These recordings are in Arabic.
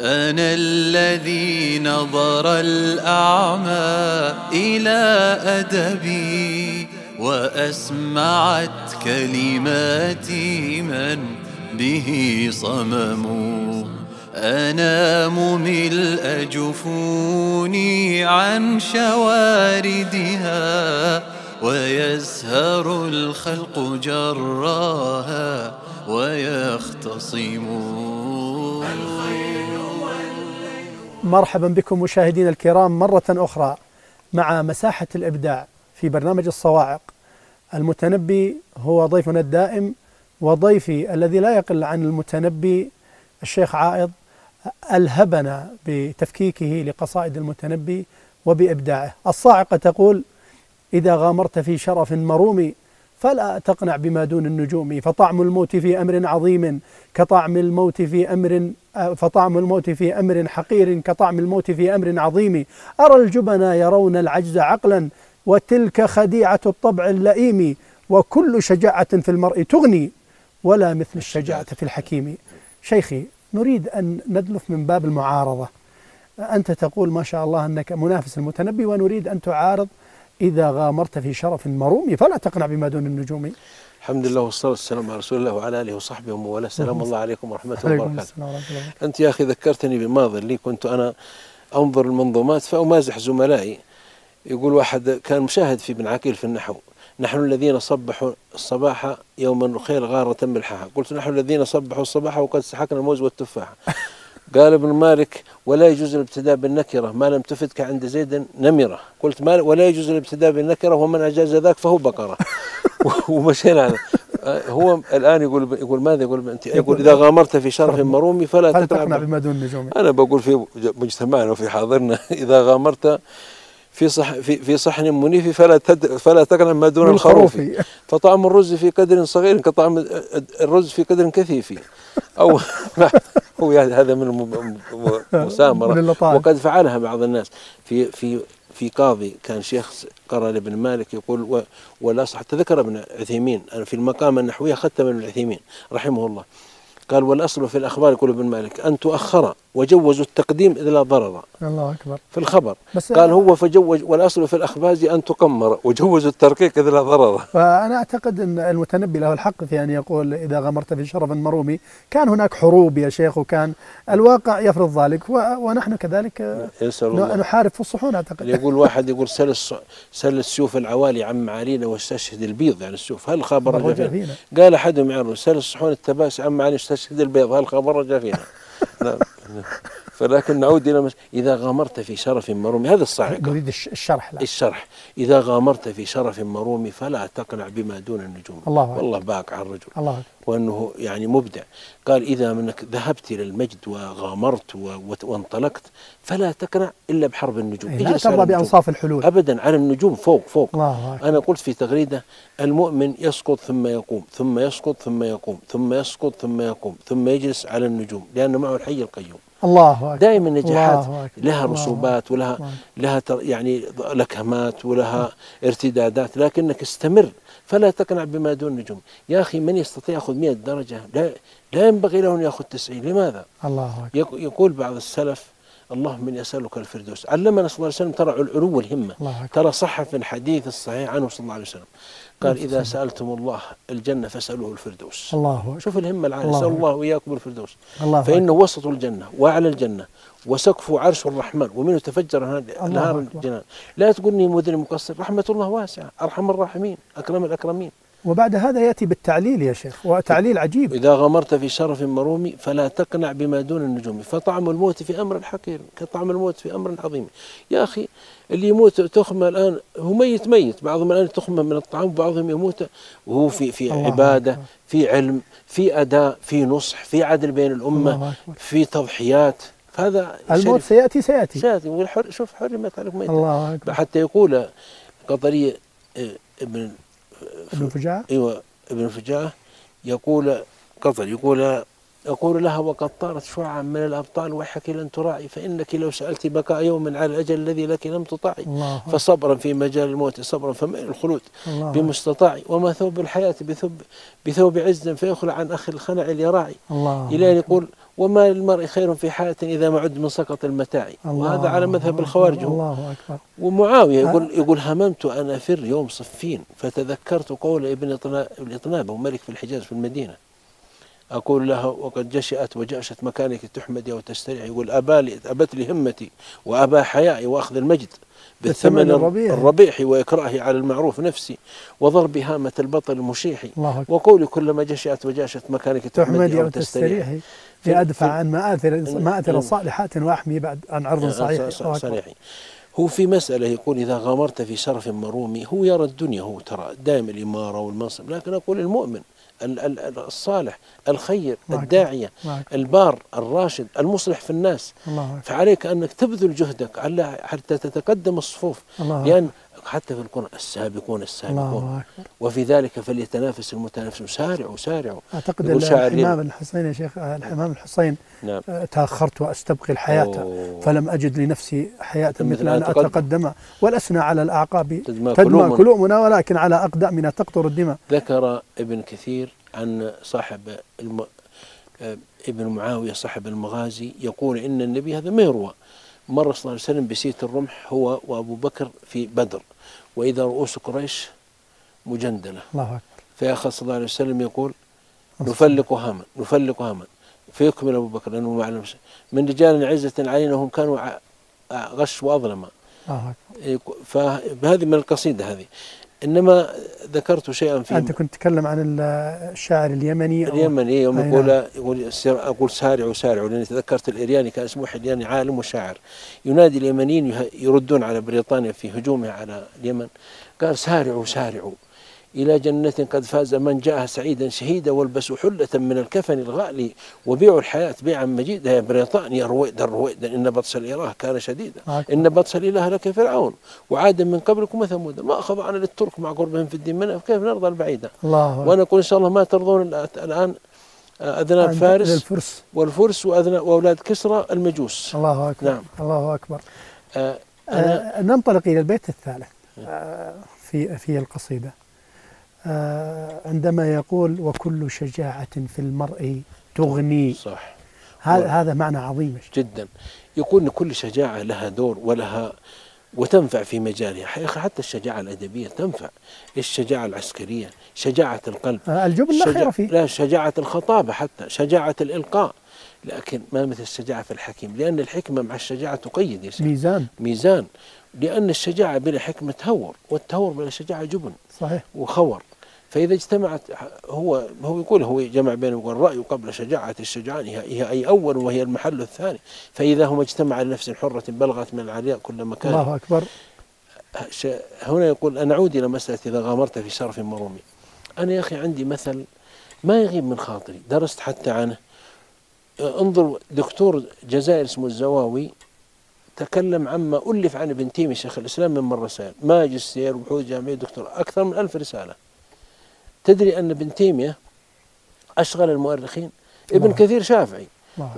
أنا الذي نظر الأعمى إلى أدبي وأسمعت كلماتي من به صمم. أنام ملء جفوني عن شواردها ويزهر الخلق جراها ويختصم. مرحبا بكم مشاهدينا الكرام مرة أخرى مع مساحة الإبداع في برنامج الصواعق. المتنبي هو ضيفنا الدائم، وضيفي الذي لا يقل عن المتنبي الشيخ عائض ألهبنا بتفكيكه لقصائد المتنبي وبإبداعه. الصاعقة تقول: إذا غامرت في شرف مروم فلا تقنع بما دون النجوم، فطعم الموت في أمر حقير كطعم الموت في أمر عظيم. أرى الجبنا يرون العجز عقلا وتلك خديعة الطبع اللئيم، وكل شجاعة في المرء تغني ولا مثل الشجاعة في الحكيم. شيخي، نريد أن ندلف من باب المعارضة. أنت تقول ما شاء الله أنك منافس المتنبي، ونريد أن تعارض: إذا غامرت في شرف مروم فلا تقنع بما دون النجوم. الحمد لله والصلاة والسلام على رسول الله وعلى آله وصحبه ومن والاه. السلام الله عليكم ورحمة الله وبركاته. أنت يا أخي ذكرتني بماضي لي، كنت أنا أنظر المنظومات فأمازح زملائي. يقول واحد كان مشاهد في بن عقيل في النحو: نحن الذين صبحوا الصباح يوم النخيل غارة ملحها. قلت: نحن الذين صبحوا الصباح وقد سحقنا الموز والتفاحة. قال ابن مالك: ولا يجوز الابتداء بالنكرة، ما لم تفتك عند زيد نمرة. قلت: ولا يجوز الابتداء بالنكرة، ومن أجاز ذاك فهو بقرة. ومشينا هذا. هو الآن يقول ماذا يقول؟ أنت يقول إذا غامرت في شرف مرومي فلا تقنع بما دون النجوم. أنا بقول في مجتمعنا وفي حاضرنا: إذا غامرت في صحن منيف فلا تقنع ما دون الخروف. فطعم الرز في قدر صغير كطعم الرز في قدر كثيف. أو هو هذا من المسامرة، وقد فعلها بعض الناس. في قاضي كان شيخ قرأ لابن مالك يقول: ولا صح. تذكر ابن عثيمين في المقام النحوية، ختم ابن عثيمين رحمه الله، قال: والأصل في الأخبار، يقول ابن مالك، أن تؤخر، وجوزوا التقديم إذ لا ضرر. الله أكبر. في الخبر قال هو: والأصل في الأخبار أن تقمر، وجوزوا الترقيق إذ لا ضرر. فأنا أعتقد أن المتنبي له الحق في أن يقول إذا غمرت في شرف مرومي. كان هناك حروب يا شيخ، وكان الواقع يفرض ذلك، ونحن كذلك نحارب في الصحون. أعتقد يقول واحد يقول: سل السيوف العوالي عن معالينا واستشهد البيض. يعني السيوف هل خبر رجع فينا؟ قال أحدهم يعرض: سل الصحون التباس عن معالي استشهد البيض، هل خبر رجع فينا؟ فلكن نعود إلى إذا غامرت في شرف مرومي. هذا الصاعقة نريد الشرح. لا الشرح. إذا غامرت في شرف مرومي فلا تقنع بما دون النجوم. الله والله باق على الرجل. الله، وأنه يعني مبدع. قال: إذا منك ذهبت إلى المجد وغامرت وانطلقت فلا تقنع إلا بحرب النجوم. لا ترضى بأنصاف الحلول أبدا، على النجوم فوق فوق. الله. أنا قلت في تغريدة: المؤمن يسقط ثم يقوم ثم يسقط ثم يقوم ثم يسقط ثم يقوم ثم يجلس على النجوم، لأنه معه الحي القيوم. الله. دائما النجاحات لها رسوبات ولها يعني لكمات ولها ارتدادات، لكنك استمر فلا تقنع بما دون النجوم. يا أخي من يستطيع يأخذ 100 درجة لا ينبغي له أن يأخذ 90. لماذا؟ الله. يقول بعض السلف: اللهم إني أسألك الفردوس. علمنا صلى الله عليه وسلم ترى العلو والهمة. ترى صح في الحديث الصحيح عنه صلى الله عليه وسلم قال: إذا سألتم الله الجنة فاسألوه الفردوس. الله. شوف الهمة العالية. الله. سأل الله وإياكم الفردوس. الله. فإنه وسط الجنة وأعلى الجنة وسقف عرش الرحمن ومنه تفجر نهار الجنان. لا تقولني مذنب مقصر، رحمة الله واسعة، أرحم الراحمين، أكرم الأكرمين. وبعد هذا يأتي بالتعليل يا شيخ، وتعليل عجيب: إذا غمرت في شرف مرومي فلا تقنع بما دون النجوم، فطعم الموت في أمر حقير كطعم الموت في أمر عظيم. يا أخي اللي يموت تخمة الآن هو ميت، بعضهم الآن تخمة من الطعام، وبعضهم يموت وهو في عبادة، في علم، في أداء، في نصح، في عدل بين الأمة، في تضحيات. فهذا الموت سيأتي والحر. شوف حرمت عليكم ميت. الله أكبر. حتى يقول قطري ابن فجاعة، يقول قطر، يقول أقول لها وقد طارت شعاع من الأبطال وحك لن تراعي، فإنك لو سألت بقاء يوم على الأجل الذي لك لم تطاعي، فصبرا في مجال الموت صبرا فمئن الخلود بمستطاعي، وما ثوب الحياة بثوب عز فيخلع عن أخي الخنع ليراعي. إلى أن يقول وما للمرء خير في حياة إذا ما عد من سقط المتاع، وهذا على مذهب الخوارج. ومعاوية يقول هممت أن أفر يوم صفين فتذكرت قول ابن الإطناب وملك في الحجاز في المدينة، أقول لها وقد جشأت وجأشت مكانك تحمدي وتستريع، يقول أبت لي همتي وأبى حيائي وأخذ المجد بالثمن الربيح وإكراهي على المعروف نفسي وضرب هامة البطل المشيحي، وقولي كلما جشأت وجأشت مكانك تحمدي وتستريحي لأدفع عن مآثر صالحات وأحمي بعد عن عرض صحيح. هو في مسألة يقول إذا غمرت في شرف مرومي، هو يرى الدنيا، هو ترى دائم الإمارة والمنصب، لكن أقول المؤمن الصالح الخير الداعية البار الراشد المصلح في الناس، فعليك أنك تبذل جهدك على حتى تتقدم الصفوف، لأن حتى في القرآن السابقون السابقون، وفي ذلك فليتنافس المتنافسون، سارعوا سارعوا. أعتقد الحمام الحسين يا شيخ، الحمام الحسين نعم. تأخرت وأستبقي الحياة فلم أجد لنفسي حياة مثل أن أتقدم، والأسنى على الأعقاب تدمى كلومنا ولكن على أقدامنا تقطر الدماء. ذكر ابن كثير عن صاحب ابن معاوية صاحب المغازي يقول إن النبي، هذا ما يروى، مر صلى الله عليه وسلم بسيت الرمح هو وأبو بكر في بدر، وإذا رؤوس قريش مجندلة، فيأخذ صلى الله عليه وسلم يقول نفلق هاما نفلق هاما، فيكمل أبو بكر لأنه معلم من رجال عزة علينا هم كانوا غش وأظلما. فهذه من القصيدة هذه، إنما ذكرت شيئا في أنت كنت تتكلم عن الشاعر اليمني يوم أقول سارعوا سارعوا، لأني تذكرت الإرياني، كان اسمه الإرياني عالم وشاعر، ينادي اليمنيين يردون على بريطانيا في هجومها على اليمن، قال سارعوا سارعوا إلى جنة قد فاز من جاءها سعيدا شهيدا، والبسوا حلة من الكفن الغالي وبيعوا الحياة بيعا مجيدا، يا بريطانيا رويدا رويدا إن بطش الإله كان شديدا، إن بطش الإله لك فرعون وعادا من قبلكم وثمودا ما أخضعنا للترك مع قربهم في الدين منه، كيف نرضى البعيدا. وأنا أقول إن شاء الله ما ترضون الآن أذناب فارس والفرس وأولاد كسرى المجوس. الله أكبر. نعم. الله أكبر. ننطلق إلى البيت الثالث في القصيدة، عندما يقول وكل شجاعة في المرء تغني. صح. هذا معنى عظيم جدا، يقول إن كل شجاعة لها دور ولها وتنفع في مجالها، حتى الشجاعة الأدبية تنفع، الشجاعة العسكرية، شجاعة القلب، الجبن لا خير فيه، لا شجاعة الخطابة، حتى شجاعة الإلقاء، لكن ما مثل الشجاعة في الحكيم، لأن الحكمة مع الشجاعة تقيد يا ميزان، لأن الشجاعة بلا حكمة تهور، والتهور بلا شجاعة جبن. صحيح. وخور، فإذا اجتمعت هو يقول هو جمع بين الرأي قبل شجاعة الشجعان، هي أي أول وهي المحل الثاني، فإذا هما اجتمع لنفس حرة بلغت من العلياء كل مكان. الله أكبر. هنا يقول أنا أعود إلى مسألة إذا غامرت في شرف مرومي، أنا يا أخي عندي مثل ما يغيب من خاطري، درست حتى عنه، انظر دكتور جزائر اسمه الزواوي تكلم عما ألف عن ابن تيمية شيخ الإسلام من الرسائل، ماجستير وبحوث جامعية دكتور، أكثر من 1000 رسالة. تدري أن ابن تيمية أشغل المؤرخين، ابن كثير شافعي،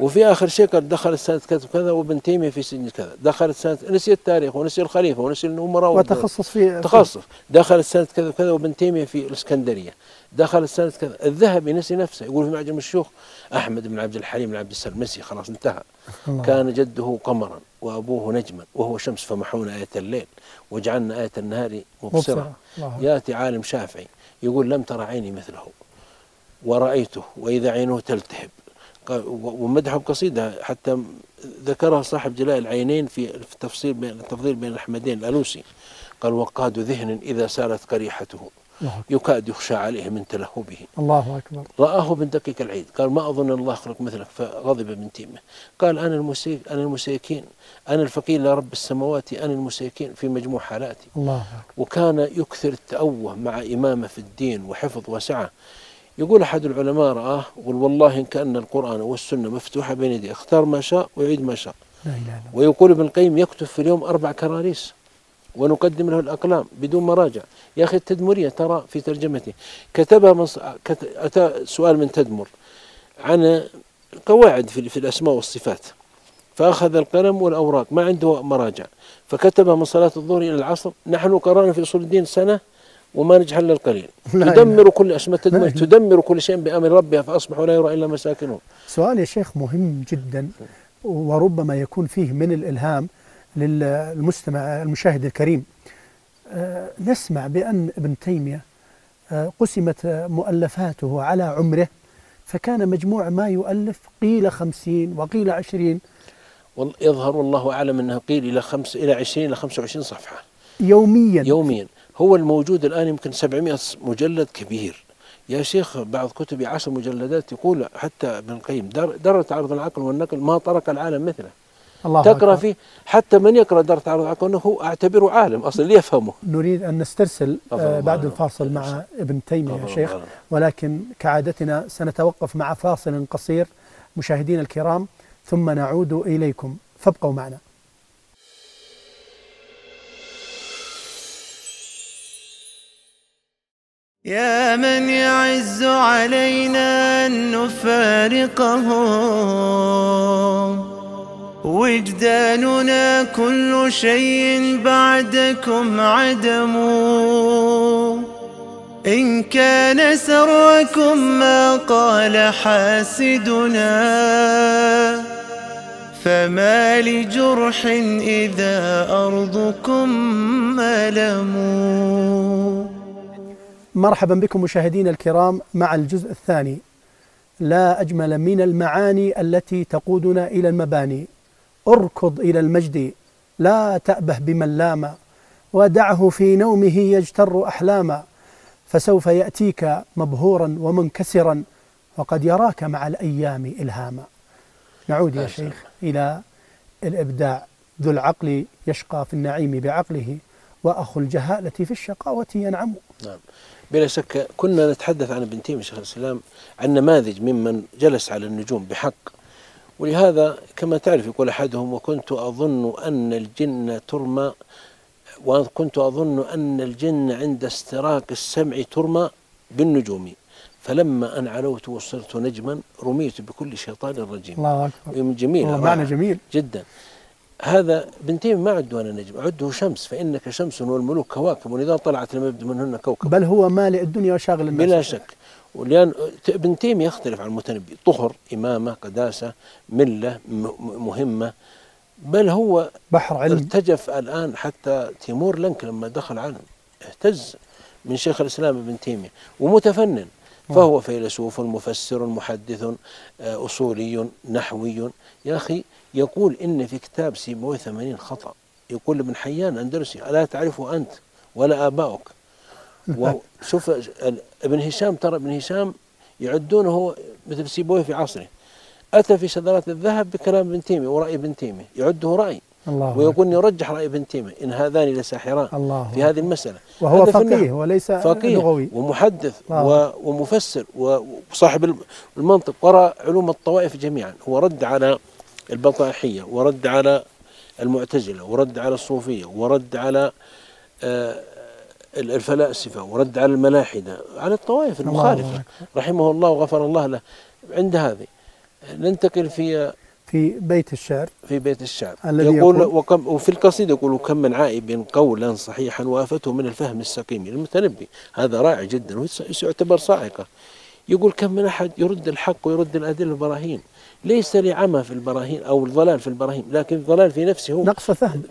وفي آخر شيء قد دخلت سنة كذا وابن تيمية في سن كذا، دخلت سنة نسي التاريخ ونسي الخليفة ونسي الأمراء وتخصص في تخصص، دخلت سنة كذا وكذا وابن تيمية في الإسكندرية، دخلت سنة كذا. الذهبي نسي نفسه، يقول في معجم الشيوخ أحمد بن عبد الحليم بن عبد السلام نسي خلاص انتهى. كان جده قمرا وأبوه نجما وهو شمس، فمحونا آية الليل وجعلنا آية النهار مبصرة. يأتي عالم شافعي يقول لم ترى عيني مثله ورأيته وإذا عينه تلتهب، ومدحه بقصيدة حتى ذكرها صاحب جلاء العينين في التفضيل بين الأحمدين الألوسي، قال وقاد ذهن إذا سالت قريحته يكاد يخشى عليه من تلهبه. الله أكبر. رآه ابن دقيق العيد قال ما أظن الله خلق مثلك، فغضب ابن تيمية قال أنا المسيكين، أنا الفقير لرب السماوات، أنا المسيكين في مجموع حالاتي. الله أكبر. وكان يكثر التأوه مع إمامة في الدين وحفظ وسعة، يقول أحد العلماء رآه قل والله إن كأن القرآن والسنة مفتوحة بين يديه، اختار ما شاء ويعيد ما شاء. لا إله إلا الله. ويقول ابن القيم يكتب في اليوم 4 كراريس ونقدم له الأقلام بدون مراجع. يا أخي التدمرية ترى في ترجمته كتبها أتى سؤال من تدمر عن قواعد في الأسماء والصفات، فأخذ القلم والأوراق، ما عنده مراجع، فكتب من صلاة الظهر إلى العصر. نحن قرأنا في أصول الدين سنة وما نجحل إلا القليل. تدمر كل أسماء، تدمر كل شيء بأمر ربها فأصبحوا لا يرى إلا مساكنهم. سؤال يا شيخ مهم جدا، وربما يكون فيه من الإلهام للمستمع المشاهد الكريم. نسمع بأن ابن تيمية قسمت مؤلفاته على عمره، فكان مجموع ما يؤلف قيل 50 وقيل 20. يظهر الله أعلم أنه قيل إلى 20 إلى 25 صفحة يوميا. هو الموجود الآن يمكن 700 مجلد كبير يا شيخ. بعض كتبي 10 مجلدات. يقول حتى ابن القيم درة عرض العقل والنقل ما طرق العالم مثله. الله تقرأ فيه، حتى من يقرأ درة عرض العقل هو أعتبره عالم أصلا يفهمه. نريد أن نسترسل بعد الفاصل مع ابن تيمية يا شيخ، ولكن كعادتنا سنتوقف مع فاصل قصير مشاهدين الكرام ثم نعود إليكم، فابقوا معنا. يا من يعز علينا أن نفارقه، وجداننا كل شيء بعدكم عدم، إن كان سركم ما قال حاسدنا، فما لجرح إذا أرضكم ملموا. مرحبا بكم مشاهدينا الكرام مع الجزء الثاني، لا أجمل من المعاني التي تقودنا إلى المباني. اركض إلى المجد لا تأبه بمن لام، ودعه في نومه يجتر أحلاما، فسوف يأتيك مبهورا ومنكسرا، وقد يراك مع الأيام إلهاما. نعود يا شيخ إلى الإبداع. ذو العقل يشقى في النعيم بعقله، وأخو الجهالة في الشقاوة ينعم. نعم بلا شك. كنا نتحدث عن ابن تيمية شيخ الإسلام، عن نماذج ممن جلس على النجوم بحق، ولهذا كما تعرف يقول أحدهم: وكنت أظن أن الجن ترمى، وكنت أظن أن الجن عند استراق السمع ترمى بالنجوم، فلما أن علوت وصرت نجما رميت بكل شيطان رجيم. الله أكبر. جميل، معنى جميل جدا. هذا ابن تيمية ما عده أنا نجم، عده شمس، فإنك شمس والملوك كواكب، وإذا طلعت لم يبدو منهن كوكب. بل هو مالئ الدنيا وشاغل الناس. بلا شك. ولأن ابن تيمية يختلف عن المتنبي، طهر، إمامة، قداسة، ملة، مهمة، بل هو بحر علم. ارتجف الآن حتى تيمور لنك لما دخل العالم اهتز من شيخ الإسلام ابن تيمية، ومتفنن، فهو فيلسوف مفسر محدث أصولي نحوي. يا أخي يقول إن في كتاب سيبويه 80 خطأ، يقول ابن حيان أندلسي: لا تعرفه أنت ولا آباؤك. وشوف ابن هشام، ترى ابن هشام يعدونه مثل سيبويه في عصره، أتى في شذرات الذهب بكلام ابن تيمية ورأي ابن تيمية، يعده رأي ويقول يرجح رأي ابن تيمية، إن هذان لساحران في هذه المسألة. وهو فقيه وليس لغوي، ومحدث ومفسر وصاحب المنطق، قرأ علوم الطوائف جميعا. هو رد على البطائحية، ورد على المعتزلة، ورد على الصوفية، ورد على الفلاسفة، ورد على الملاحدة، على الطوائف المخالفة، رحمه الله وغفر الله له. عند هذه ننتقل في بيت الشعر. في بيت الشعر يقول وفي القصيدة يقول: كم من عائب قولا صحيحا وافته من الفهم السقيم. المتنبي هذا رائع جدا ويعتبر صاعقة. يقول: كم من أحد يرد الحق ويرد الأدلة البراهين، ليس لعمى في البراهين أو الضلال في البراهين، لكن الضلال في نفسه هو نقص فهم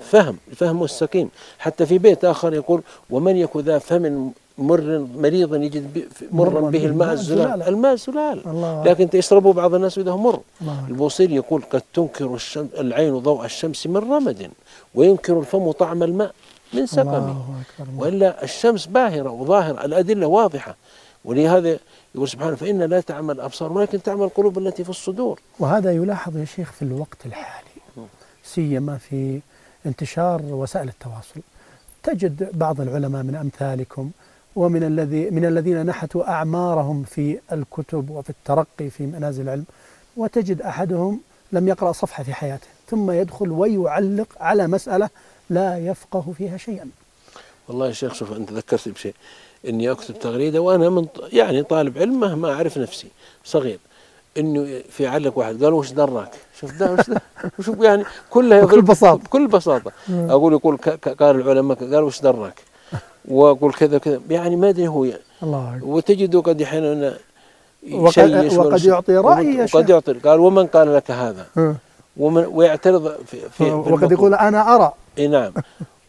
الفهم السقيم. حتى في بيت آخر يقول: ومن يك ذا فم مر مريضا يجد مرا به الماء الزلال. الماء زلال، لكن تشربه بعض الناس وده مر. البوصيري يقول: قد تنكر العين ضوء الشمس من رمد، وينكر الفم طعم الماء من سقم. وإلا الشمس باهرة وظاهرة، الأدلة واضحة. ولهذا يقول سبحانه: فإن لا تعمل الأبصار ولكن تعمل القلوب التي في الصدور. وهذا يلاحظ يا شيخ في الوقت الحالي، سيما في انتشار وسائل التواصل. تجد بعض العلماء من أمثالكم ومن الذين نحتوا أعمارهم في الكتب وفي الترقي في منازل العلم، وتجد أحدهم لم يقرأ صفحة في حياته، ثم يدخل ويعلق على مسألة لا يفقه فيها شيئا. والله يا شيخ شوف، أنت ذكرت بشيء. إني أكتب تغريدة وأنا من يعني طالب علم مهما أعرف نفسي صغير، انه في علق واحد قال وش دراك؟ شوف ده وش ده؟ شوف يعني كلها بكل بساطه بكل بساطه اقول يقول قال العلماء قال وش دراك؟ واقول كذا كذا يعني ما ادري هو يعني الله اكبر. وتجده قد احيانا وقد يعطي راي وقد يعطي قال ومن قال لك هذا؟ ومن ويعترض في وقد يقول انا ارى اي نعم.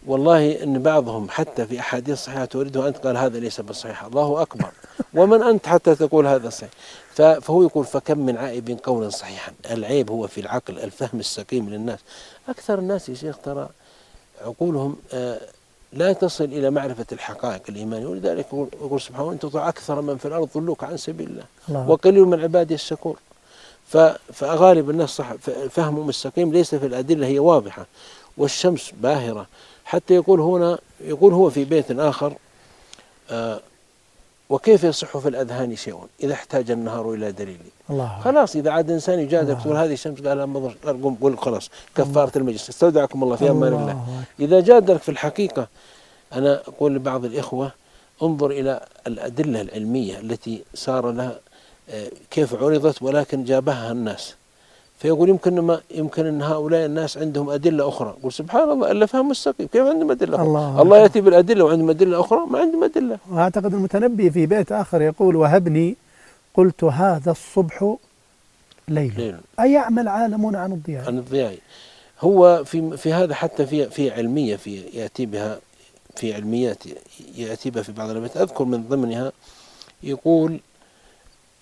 والله ان بعضهم حتى في احاديث صحيحه توردها انت قال هذا ليس بالصحيح، الله اكبر، ومن انت حتى تقول هذا صحيح؟ فهو يقول فكم من عائب قولا صحيحا. العيب هو في العقل، الفهم السقيم للناس. اكثر الناس يا شيخ ترى عقولهم لا تصل الى معرفه الحقائق الايمانيه، ولذلك يقول سبحانه ان تطع اكثر من في الارض ضلوك عن سبيل الله وقليل من عبادي الشكور. فغالب الناس صح فهمهم السقيم ليس في الادله، هي واضحه والشمس باهره. حتى يقول هنا يقول هو في بيت آخر وكيف يصح في الأذهان شيء إذا احتاج النهار إلى دليل. خلاص إذا عاد إنسان يجادك تقول هذه الشمس قال لا مضر أرقم قل خلاص كفارة المجلس استودعكم الله في أمان الله. إذا جادك في الحقيقة أنا أقول لبعض الإخوة انظر إلى الأدلة العلمية التي صار لها كيف عرضت ولكن جابها الناس، فيقول يمكن ان هؤلاء الناس عندهم ادله اخرى. يقول سبحان الله الا فهم السقيم كيف عندهم ادله اخرى؟ الله ياتي بالادله وعندهم ادله اخرى ما عندهم ادله. واعتقد المتنبي في بيت اخر يقول وهبني قلت هذا الصبح ليل ايعمل عالمون عن الضياء. عن الضياء هو في هذا حتى في علميه في ياتي بها في علميات ياتي بها في بعض البيت. اذكر من ضمنها يقول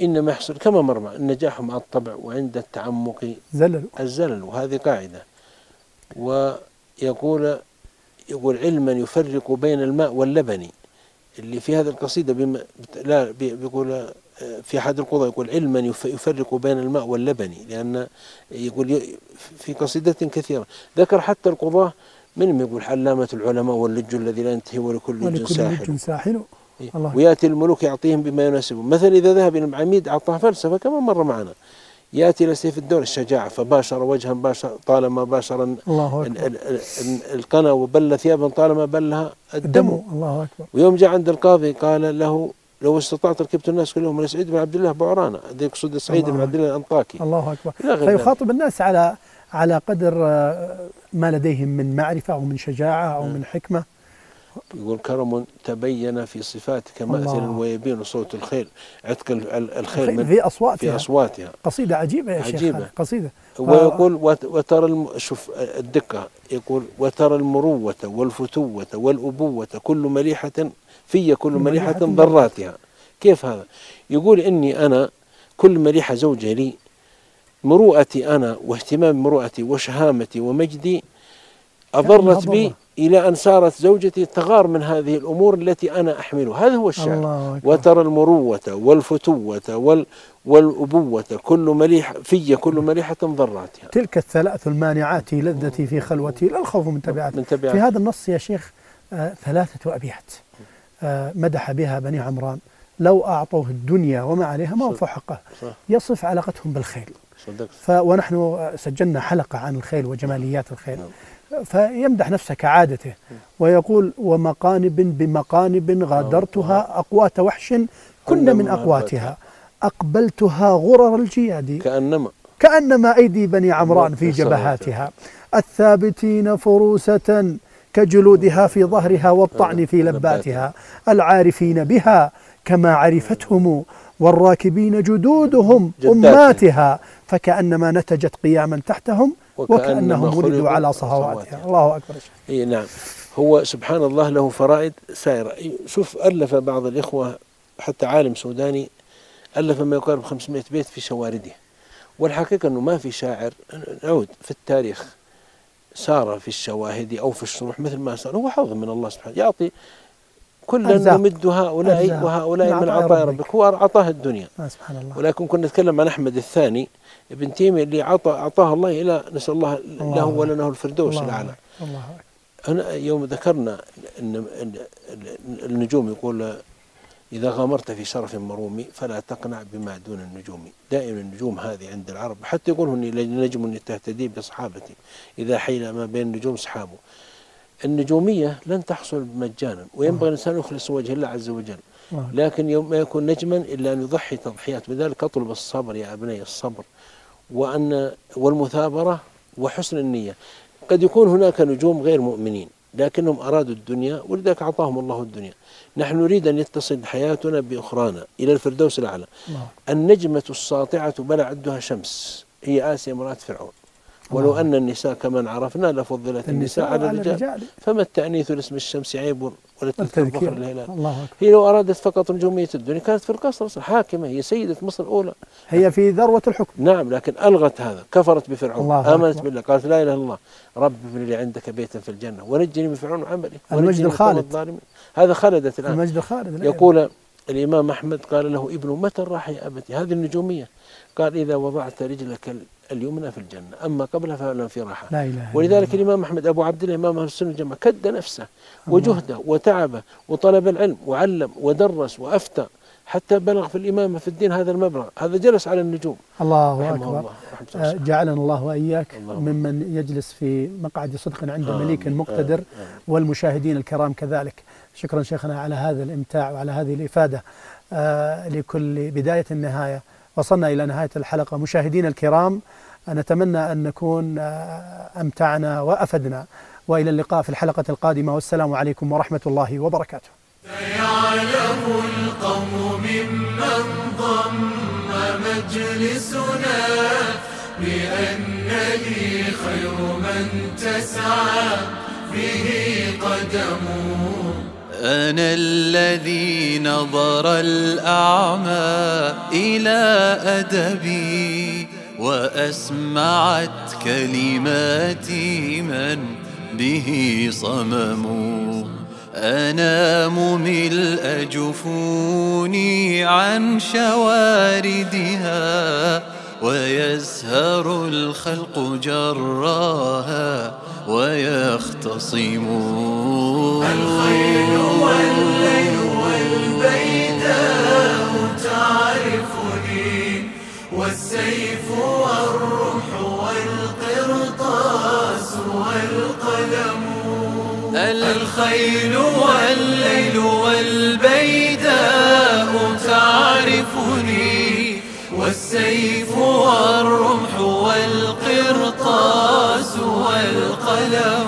إنما يحصل كما مر معنا النجاح مع الطبع وعند التعمق الزلل، وهذه قاعدة. ويقول علما يفرق بين الماء واللبن اللي في هذه القصيدة لا بيقول في أحد القضاء يقول علما يفرق بين الماء واللبن، لأن يقول في قصيدة كثيرة ذكر حتى القضاء منهم يقول علامة العلماء واللج الذي لا ينتهي ولكل ساحل وياتي الملوك يعطيهم بما يناسبهم. مثلا اذا ذهب الى العميد اعطاه فلسفه كما مر معنا. ياتي الى سيف الدولة الشجاعه فباشر وجها باشر طالما باشر القنا وبل ثيابا طالما بلها الدم. الله اكبر. ويوم جاء عند القاضي قال له لو استطعت ركبت الناس كلهم من سعيد بن عبد الله بعرانا، يقصد سعيد بن عبد الله الانطاكي. الله اكبر. فيخاطب الناس على قدر ما لديهم من معرفه او من شجاعه او من حكمه. يقول كرم تبين في صفاتك مأثلا ويبين صوت الخيل عتق الخيل في أصواتها. قصيدة عجيبة يا شيخ، قصيدة. ويقول وترى شوف الدقة يقول وترى المروة والفتوة والأبوة كل مليحة في كل مليحة ضراتها. كيف هذا؟ يقول إني أنا كل مليحة زوجة لي، مروءتي أنا واهتمام مروءتي وشهامتي ومجدي أضرت بي إلى أن صارت زوجتي تغار من هذه الأمور التي أنا أحملها. هذا هو الشعر. وترى المروة والفتوة والأبوة كل مليحة في كل مليحة ضراتها. تلك الثلاث المانعات لذتي في خلوتي لا الخوف من تبعاتي. في هذا النص يا شيخ ثلاثة أبيات مدح بها بني عمران لو أعطوه الدنيا وما عليها ما وفوا حقه. يصف علاقتهم بالخيل ونحن سجلنا حلقة عن الخيل وجماليات الخيل. فيمدح نفسه كعادته ويقول ومقانب بمقانب غادرتها أقوات وحش كنا من أقواتها أقبلتها غرر الجياد كأنما أيدي بني عمران في جبهاتها الثابتين فروسة كجلودها في ظهرها والطعن في لباتها العارفين بها كما عرفتهم والراكبين جدودهم أماتها فكأنما نتجت قياما تحتهم وكأنهم ولدوا على صهواتها. الله أكبر. إيه نعم. هو سبحان الله له فرائد سائرة. شوف ألف بعض الإخوة حتى عالم سوداني ألف ما يقارب 500 بيت في شوارده. والحقيقة أنه ما في شاعر نعود في التاريخ سار في الشواهد أو في الشروح مثل ما سار. هو حظ من الله سبحانه يعطي كلا نمد هؤلاء وهؤلاء من عطاء ربك. هو أعطاه الدنيا سبحان الله. ولكن كنا نتكلم عن أحمد الثاني ابن تيمية اللي أعطاه الله إلى نسأل الله له ولنه الفردوس الأعلى. أنا يوم ذكرنا أن النجوم يقول إذا غامرت في شرف مرومي فلا تقنع بما دون النجوم. دائما النجوم هذه عند العرب حتى يقولون نجم تهتدي بصحابتي إذا حيل ما بين النجوم صحابه. النجومية لن تحصل مجانا وينبغي الإنسان يخلص وجه الله عز وجل. لكن يوم ما يكون نجما إلا أن يضحي تضحيات. بذلك أطلب الصبر يا أبني، الصبر والمثابرة وحسن النية. قد يكون هناك نجوم غير مؤمنين لكنهم أرادوا الدنيا ولذلك أعطاهم الله الدنيا. نحن نريد أن يتصل حياتنا بأخرانا إلى الفردوس الأعلى. النجمة الساطعة بلى عدها شمس هي آسيا امرأة فرعون، ولو أن النساء كمن عرفنا لفضلت النساء على الرجال، فما التأنيث لاسم الشمس عيب ولا تذكر بخر الهلال. هي لو أرادت فقط نجومية الدنيا كانت في القصر حاكمة، هي سيدة مصر الأولى، هي في ذروة الحكم. نعم، لكن ألغت هذا، كفرت بفرعون، آمنت بالله، قالت لا إله إلا الله، رب ابن لي عندك بيتا في الجنة ونجني من فرعون وعمله. المجد الخالد، هذا خلدت الآن، المجد الخالد. يقول الإمام أحمد قال له ابنه متى راح يا أبتي، هذه النجومية، قال إذا وضعت رجلك اليمنى في الجنة أما قبلها فلن في راحة. لا إله. ولذلك الإمام أحمد أبو عبد الله إمام أهل السنة والجماعة كد نفسه وجهده وتعبه وطلب العلم وعلم ودرس وأفتى حتى بلغ في الإمامة في الدين هذا المبلغ، هذا جلس على النجوم. الله أكبر. الله. جعلنا الله وإياك ممن يجلس في مقعد صدق عند مليك مقتدر، والمشاهدين الكرام كذلك. شكرا شيخنا على هذا الإمتاع وعلى هذه الإفادة. لكل بداية النهاية. وصلنا إلى نهاية الحلقة. مشاهدينا الكرام، نتمنى أن نكون أمتعنا وأفدنا، وإلى اللقاء في الحلقة القادمة، والسلام عليكم ورحمة الله وبركاته. سيعلم القوم ممن ضم مجلسنا بأنني خير من تسعى به قدمه. أنا الذي نظر الأعمى إلى أدبي، وأسمعت كلماتي من به صمم. أنام ملء جفوني عن شواردها، ويزهر الخلق جراها ويختصم. الخيل والليل والبيداء تعرفني، والسيف والرمح والقرطاس والقلم. الخيل والليل والبيداء تعرفني، والسيف والرمح والقرطاس والقلم.